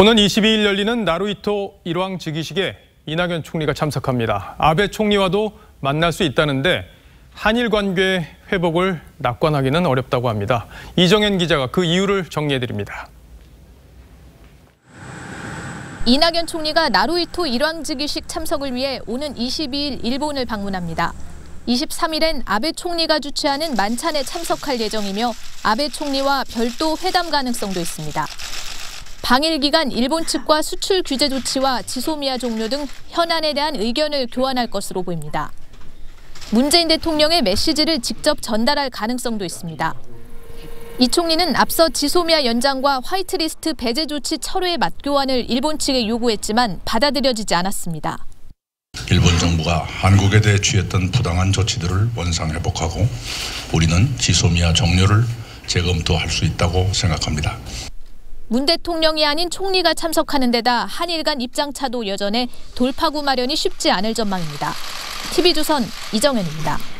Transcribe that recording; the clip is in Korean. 오는 22일 열리는 나루히토 일왕 즉위식에 이낙연 총리가 참석합니다. 아베 총리와도 만날 수 있다는데 한일 관계 회복을 낙관하기는 어렵다고 합니다. 이정현 기자가 그 이유를 정리해드립니다. 이낙연 총리가 나루히토 일왕 즉위식 참석을 위해 오는 22일 일본을 방문합니다. 23일엔 아베 총리가 주최하는 만찬에 참석할 예정이며 아베 총리와 별도 회담 가능성도 있습니다. 방일 기간 일본 측과 수출 규제 조치와 지소미아 종료 등 현안에 대한 의견을 교환할 것으로 보입니다. 문재인 대통령의 메시지를 직접 전달할 가능성도 있습니다. 이 총리는 앞서 지소미아 연장과 화이트리스트 배제 조치 철회 맞교환을 일본 측에 요구했지만 받아들여지지 않았습니다. 일본 정부가 한국에 대해 취했던 부당한 조치들을 원상회복하고 우리는 지소미아 종료를 재검토할 수 있다고 생각합니다. 문 대통령이 아닌 총리가 참석하는 데다 한일 간 입장차도 여전해 돌파구 마련이 쉽지 않을 전망입니다. TV조선 이정현입니다.